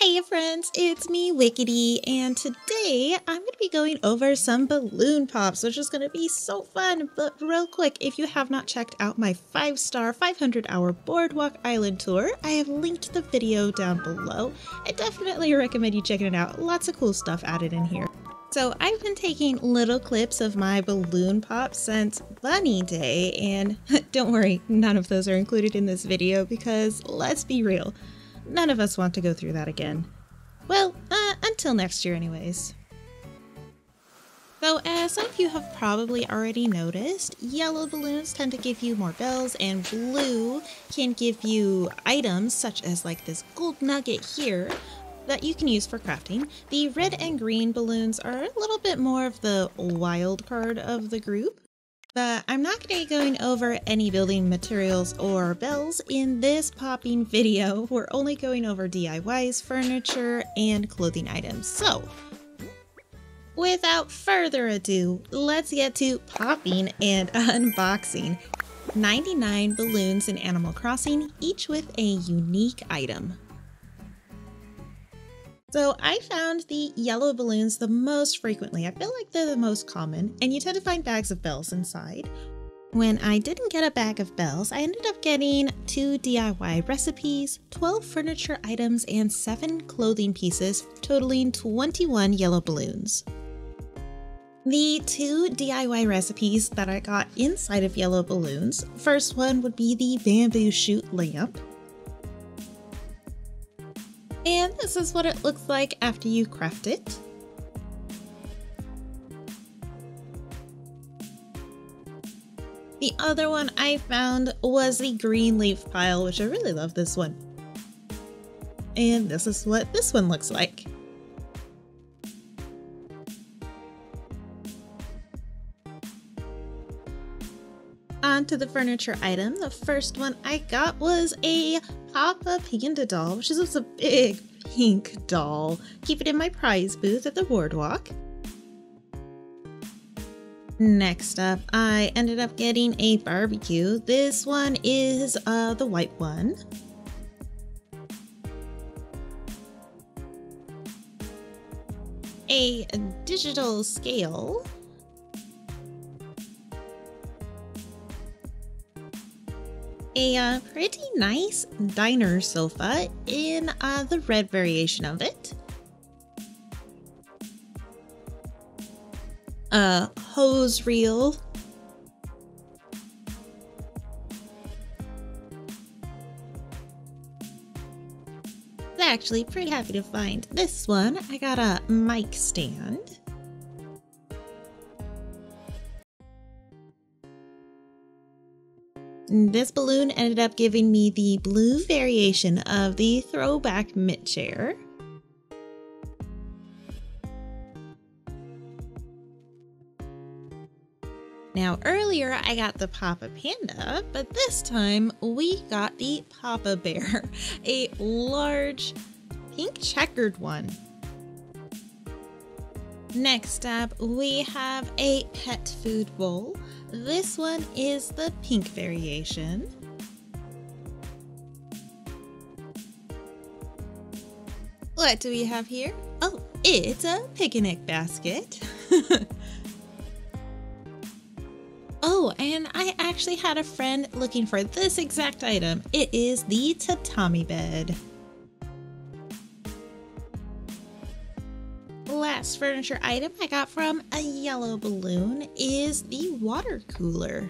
Hey friends, it's me Wickedy, and today I'm going to be going over some balloon pops, which is going to be so fun. But real quick, if you have not checked out my 5-star 500-hour Boardwalk Island tour, I have linked the video down below. I definitely recommend you checking it out. Lots of cool stuff added in here. So I've been taking little clips of my balloon pop since Bunny Day, and don't worry, none of those are included in this video because let's be real, none of us want to go through that again. Well, until next year anyways. So as some of you have probably already noticed, yellow balloons tend to give you more bells and blue can give you items such as like this gold nugget here that you can use for crafting. The red and green balloons are a little bit more of the wild card of the group, but I'm not going to be going over any building materials or bells in this popping video. We're only going over DIYs, furniture, and clothing items. So without further ado, let's get to popping and unboxing. 99 balloons in Animal Crossing, each with a unique item. So I found the yellow balloons the most frequently. I feel like they're the most common, and you tend to find bags of bells inside. When I didn't get a bag of bells, I ended up getting 2 DIY recipes, 12 furniture items, and 7 clothing pieces, totaling 21 yellow balloons. The 2 DIY recipes that I got inside of yellow balloons, first one would be the bamboo shoot lamp. And this is what it looks like after you craft it. The other one I found was the green leaf pile, which I really love this one. And this is what this one looks like. On to the furniture item. The first one I got was a Papa Panda doll, which is just a big pink doll. Keep it in my prize booth at the boardwalk. Next up, I ended up getting a barbecue. This one is the white one. A digital scale. A pretty nice diner sofa in the red variation of it. A hose reel. I'm actually pretty happy to find this one. I got a mic stand. This balloon ended up giving me the blue variation of the throwback mitt chair. Now earlier I got the Papa Panda, but this time we got the Papa Bear, a large pink checkered one. Next up, we have a pet food bowl. This one is the pink variation. What do we have here? Oh, it's a picnic basket. Oh, and I actually had a friend looking for this exact item. It is the tatami bed. Last furniture item I got from a yellow balloon is the water cooler.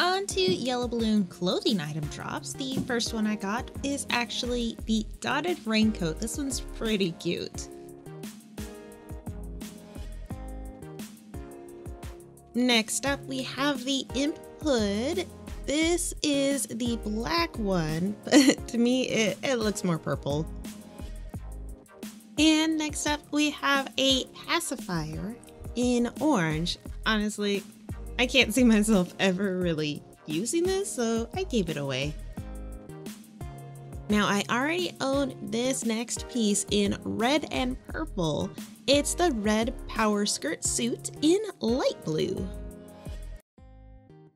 On to yellow balloon clothing item drops. The first one I got is actually the dotted raincoat. This one's pretty cute. Next up we have the imp hood. This is the black one, but to me it looks more purple. And next up we have a pacifier in orange. Honestly, I can't see myself ever really using this, so I gave it away. Now I already own this next piece in red and purple. It's the red power skirt suit in light blue.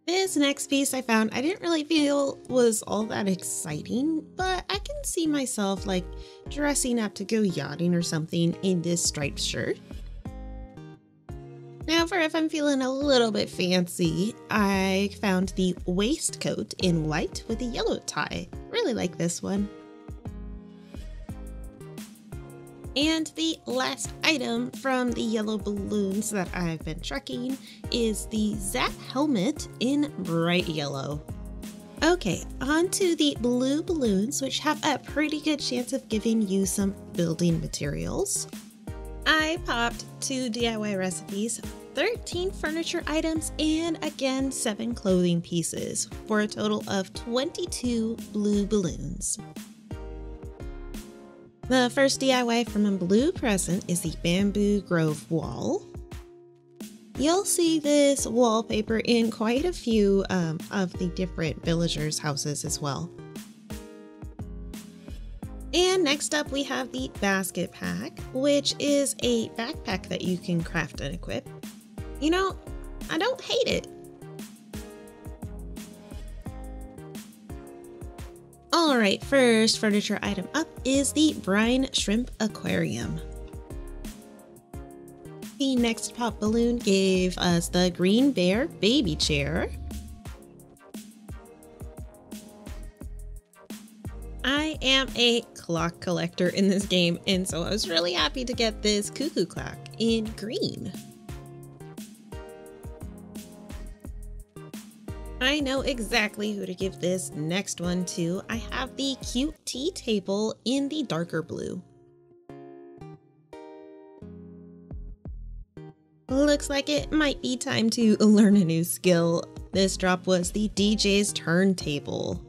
This next piece I found I didn't really feel was all that exciting, but I can see myself like dressing up to go yachting or something in this striped shirt. Now for if I'm feeling a little bit fancy, I found the waistcoat in white with a yellow tie. Really like this one. And the last item from the yellow balloons that I've been trekking is the Zap helmet in bright yellow. Okay, on to the blue balloons, which have a pretty good chance of giving you some building materials. I popped 2 DIY recipes, 13 furniture items, and again 7 clothing pieces for a total of 22 blue balloons. The first DIY from a blue present is the Bamboo Grove wall. You'll see this wallpaper in quite a few of the different villagers' houses as well. And next up we have the basket pack, which is a backpack that you can craft and equip. You know, I don't hate it. Alright, first furniture item up is the brine shrimp aquarium. The next pop balloon gave us the green bear baby chair. I am a clock collector in this game, and so I was really happy to get this cuckoo clock in green. I know exactly who to give this next one to. I have the cute tea table in the darker blue. Looks like it might be time to learn a new skill. This drop was the DJ's turntable.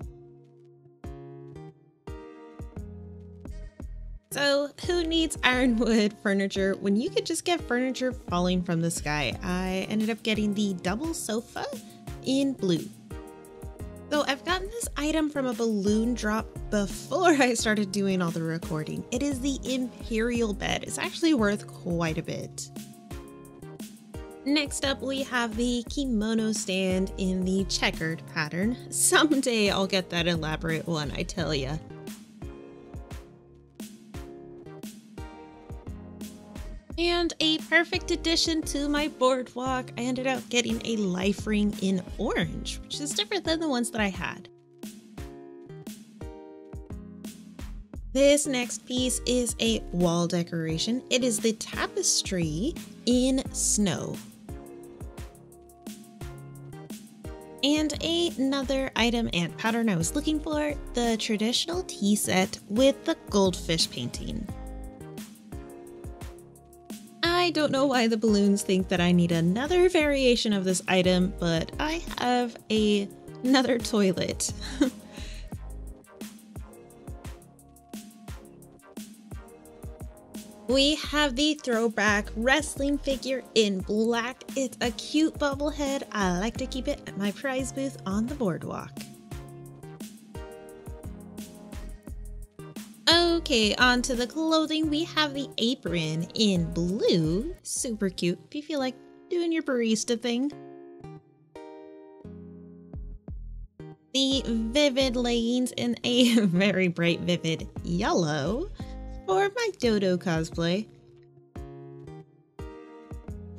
So who needs ironwood furniture when you could just get furniture falling from the sky? I ended up getting the double sofa in blue. So I've gotten this item from a balloon drop before I started doing all the recording. It is the Imperial bed. It's actually worth quite a bit. Next up we have the kimono stand in the checkered pattern. Someday I'll get that elaborate one, I tell ya. And a perfect addition to my boardwalk, I ended up getting a life ring in orange, which is different than the ones that I had. This next piece is a wall decoration. It is the tapestry in snow. And another item and pattern I was looking for, the traditional tea set with the goldfish painting. I don't know why the balloons think that I need another variation of this item, but I have another toilet. We have the throwback wrestling figure in black. It's a cute bobblehead. I like to keep it at my prize booth on the boardwalk. Okay, on to the clothing. We have the apron in blue. Super cute if you feel like doing your barista thing. The vivid leggings in a very bright vivid yellow for my dodo cosplay.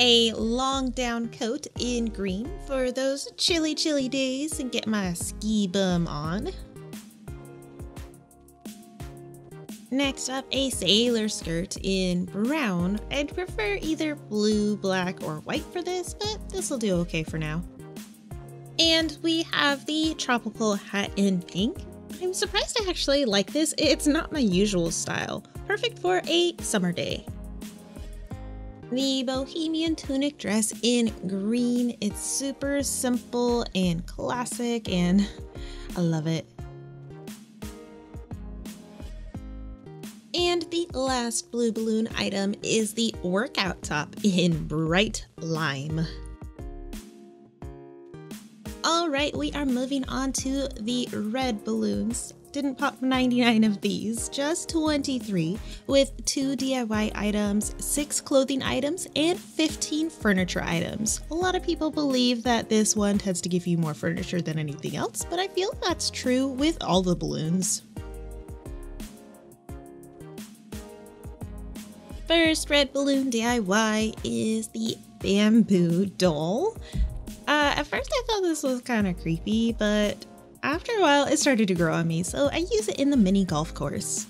A long down coat in green for those chilly days and get my ski bum on. Next up, a sailor skirt in brown. I'd prefer either blue, black, or white for this, but this will do okay for now. And we have the tropical hat in pink. I'm surprised I actually like this. It's not my usual style. Perfect for a summer day. The bohemian tunic dress in green. It's super simple and classic, and I love it. And the last blue balloon item is the workout top in bright lime. All right, we are moving on to the red balloons. didn't pop 99 of these, just 23, with 2 DIY items, 6 clothing items, and 15 furniture items. A lot of people believe that this one tends to give you more furniture than anything else, but I feel that's true with all the balloons. First red balloon DIY is the bamboo doll. At first I thought this was kind of creepy, but after a while it started to grow on me, so I use it in the mini golf course.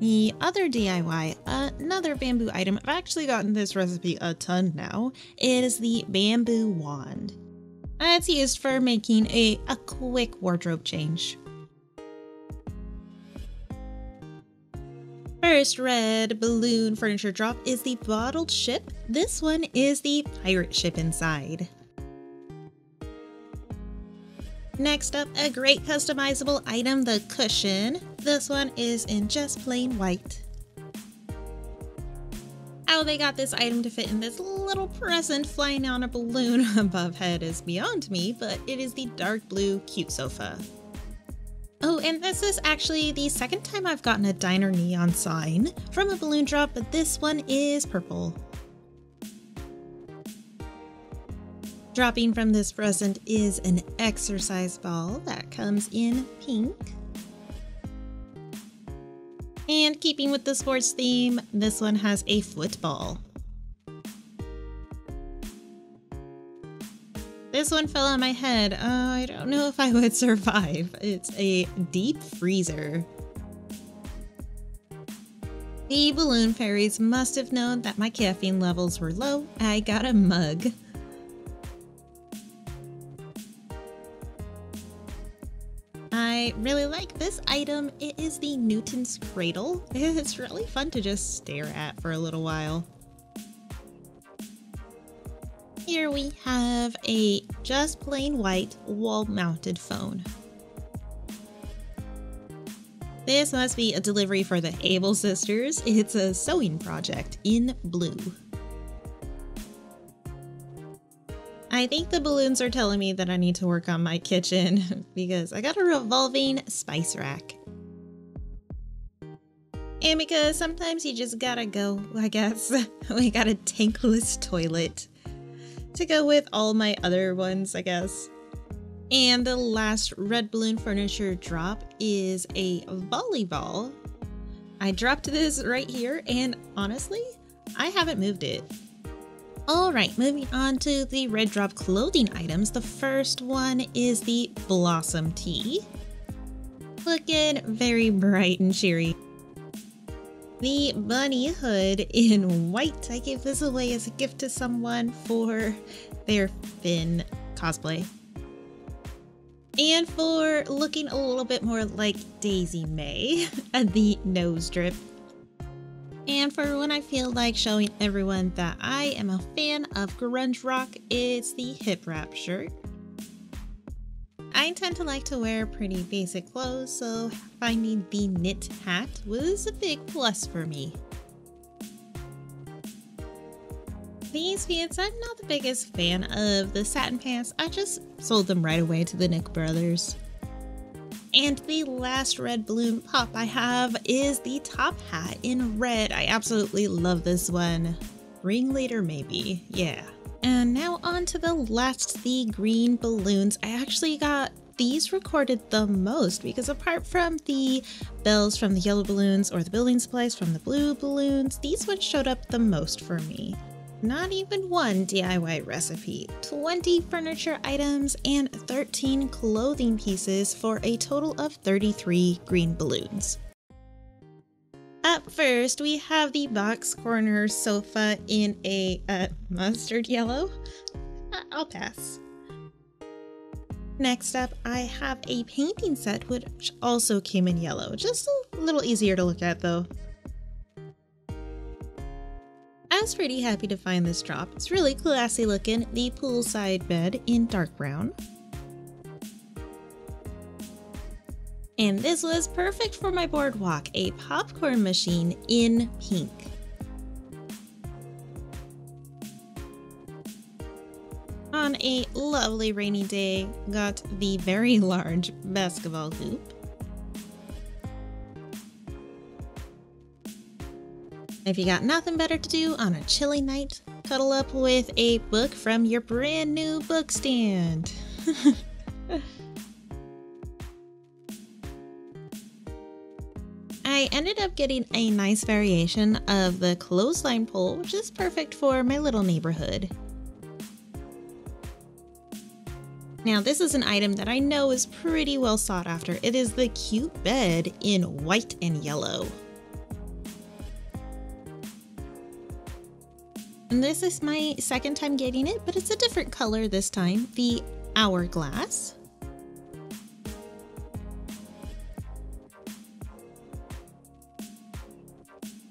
The other DIY, another bamboo item, I've actually gotten this recipe a ton now, is the bamboo wand. It's used for making a quick wardrobe change. First red balloon furniture drop is the bottled ship. This one is the pirate ship inside. Next up, a great customizable item, the cushion. This one is in just plain white. How they got this item to fit in this little present flying on a balloon above head is beyond me, but it is the dark blue cute sofa. Oh, and this is actually the second time I've gotten a diner neon sign from a balloon drop, but this one is purple. Dropping from this present is an exercise ball that comes in pink. And keeping with the sports theme, this one has a football. This one fell on my head. I don't know if I would survive. It's a deep freezer. The balloon fairies must have known that my caffeine levels were low. I got a mug. I really like this item. It is the Newton's Cradle. It's really fun to just stare at for a little while. Here we have a just plain white wall-mounted phone. This must be a delivery for the Abel Sisters. It's a sewing project in blue. I think the balloons are telling me that I need to work on my kitchen because I got a revolving spice rack. And because sometimes you just gotta go, I guess. We got a tankless toilet to go with all my other ones, I guess. And the last red balloon furniture drop is a volleyball. I dropped this right here and honestly, I haven't moved it. Alright, moving on to the red drop clothing items. The first one is the Blossom Tee. Looking very bright and cheery. The bunny hood in white. I gave this away as a gift to someone for their Finn cosplay. And for looking a little bit more like Daisy Mae, the nose drip. And for when I feel like showing everyone that I am a fan of grunge rock, it's the hip wrap shirt. I tend to like to wear pretty basic clothes, so finding the knit hat was a big plus for me. These pants, I'm not the biggest fan of the satin pants. I just sold them right away to the Nick brothers. And the last red balloon pop I have is the top hat in red. I absolutely love this one. Ringleader maybe, yeah. And now on to the last, the green balloons. I actually got these recorded the most because apart from the bells from the yellow balloons or the building supplies from the blue balloons, these ones showed up the most for me. Not even one DIY recipe, 20 furniture items, and 13 clothing pieces for a total of 33 green balloons. Up first, we have the box corner sofa in a mustard yellow. I'll pass. Next up, I have a painting set which also came in yellow. Just a little easier to look at though. I was pretty happy to find this drop. It's really classy looking, the poolside bed in dark brown. And this was perfect for my boardwalk, a popcorn machine in pink. on a lovely rainy day, got the very large basketball hoop. If you got nothing better to do on a chilly night, cuddle up with a book from your brand new book stand. I ended up getting a nice variation of the clothesline pole, which is perfect for my little neighborhood. Now this is an item that I know is pretty well sought after. It is the cute bed in white and yellow. And this is my second time getting it, but it's a different color this time, the hourglass.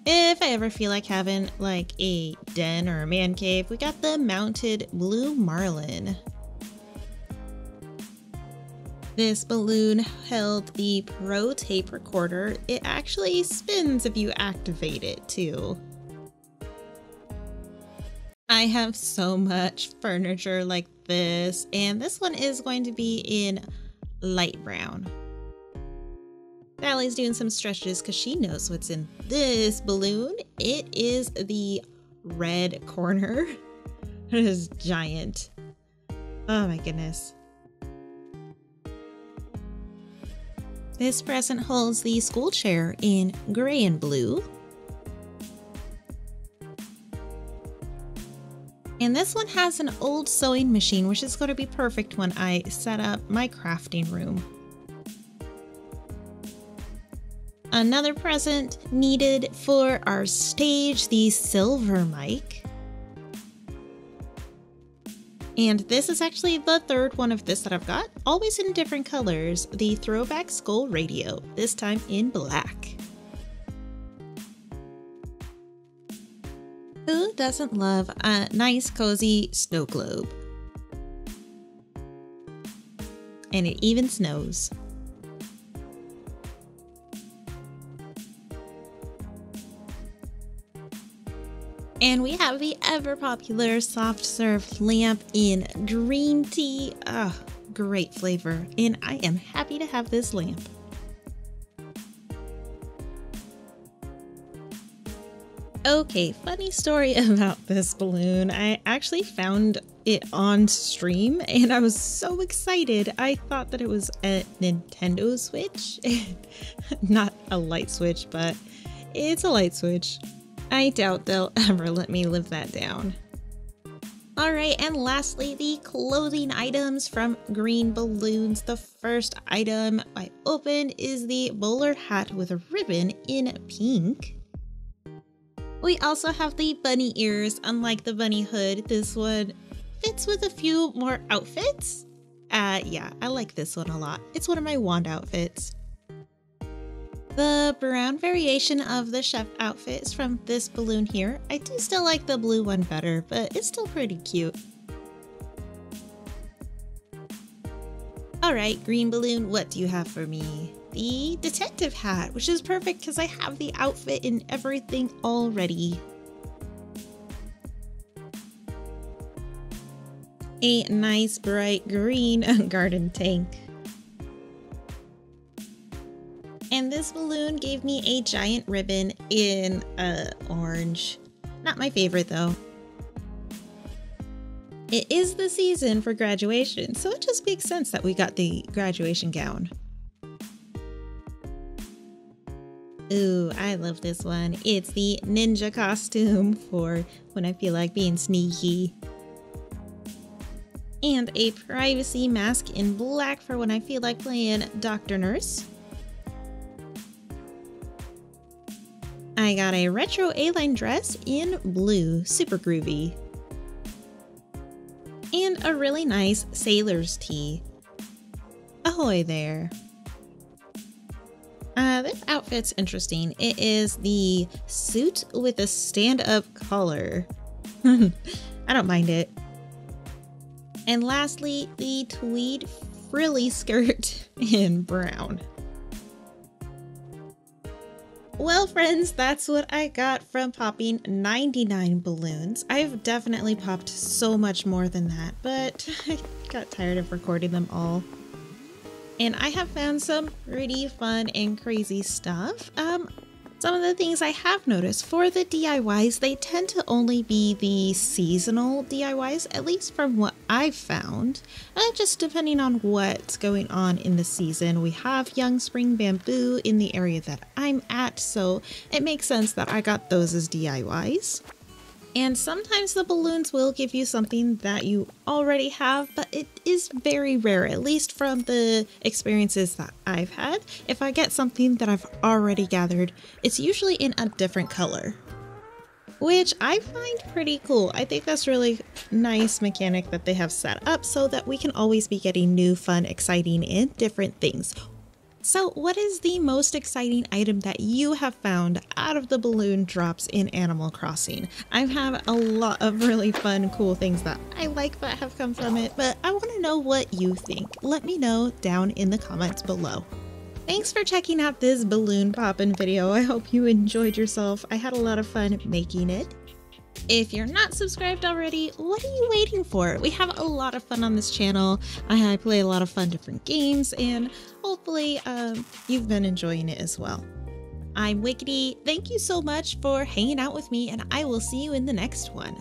If I ever feel like having like a den or a man cave, we got the mounted blue marlin. This balloon held the Pro Tape Recorder. It actually spins if you activate it too. I have so much furniture like this, and this one is going to be in light brown. Sally's doing some stretches because she knows what's in this balloon. It is the red corner. It is giant. Oh my goodness. This present holds the school chair in gray and blue. And this one has an old sewing machine, which is going to be perfect when I set up my crafting room. Another present needed for our stage, the silver mic. And this is actually the third one of this that I've got, always in different colors, the throwback skull radio, this time in black. Who doesn't love a nice cozy snow globe? And it even snows. And we have the ever popular soft serve lamp in green tea. Oh, great flavor. And I am happy to have this lamp. Okay, funny story about this balloon. I actually found it on stream and I was so excited. I thought that it was a Nintendo Switch, not a light switch, but it's a light switch. I doubt they'll ever let me live that down. All right, and lastly, the clothing items from Green Balloons. The first item I opened is the bowler hat with a ribbon in pink. We also have the bunny ears. Unlike the bunny hood, this one fits with a few more outfits. Yeah, I like this one a lot. It's one of my wand outfits. The brown variation of the chef outfit is from this balloon here. I do still like the blue one better, but it's still pretty cute. All right, Green Balloon, what do you have for me? The detective hat, which is perfect because I have the outfit and everything already. A nice bright green garden tank. And this balloon gave me a giant ribbon in orange. Not my favorite though. It is the season for graduation, so it just makes sense that we got the graduation gown. Ooh, I love this one. It's the ninja costume for when I feel like being sneaky. And a privacy mask in black for when I feel like playing Dr. Nurse. I got a retro A-line dress in blue, super groovy. And a really nice sailor's tee. Ahoy there. This outfit's interesting. It is the suit with a stand-up collar. I don't mind it. And lastly, the tweed frilly skirt in brown. Well, friends, that's what I got from popping 99 balloons. I've definitely popped so much more than that, but I got tired of recording them all. And I have found some pretty fun and crazy stuff. Some of the things I have noticed for the DIYs, they tend to only be the seasonal DIYs, at least from what I've found. Just depending on what's going on in the season. We have young spring bamboo in the area that I'm at, so it makes sense that I got those as DIYs. And sometimes the balloons will give you something that you already have, but it is very rare, at least from the experiences that I've had. If I get something that I've already gathered, it's usually in a different color, which I find pretty cool. I think that's really nice mechanic that they have set up so that we can always be getting new, fun, exciting, and different things. So what is the most exciting item that you have found out of the balloon drops in Animal Crossing? I've had a lot of really fun, cool things that I like that have come from it, but I want to know what you think. Let me know down in the comments below. Thanks for checking out this balloon popping video. I hope you enjoyed yourself. I had a lot of fun making it. If you're not subscribed already, what are you waiting for? We have a lot of fun on this channel. I play a lot of fun different games, and hopefully you've been enjoying it as well. I'm Wickedy. Thank you so much for hanging out with me, and I will see you in the next one.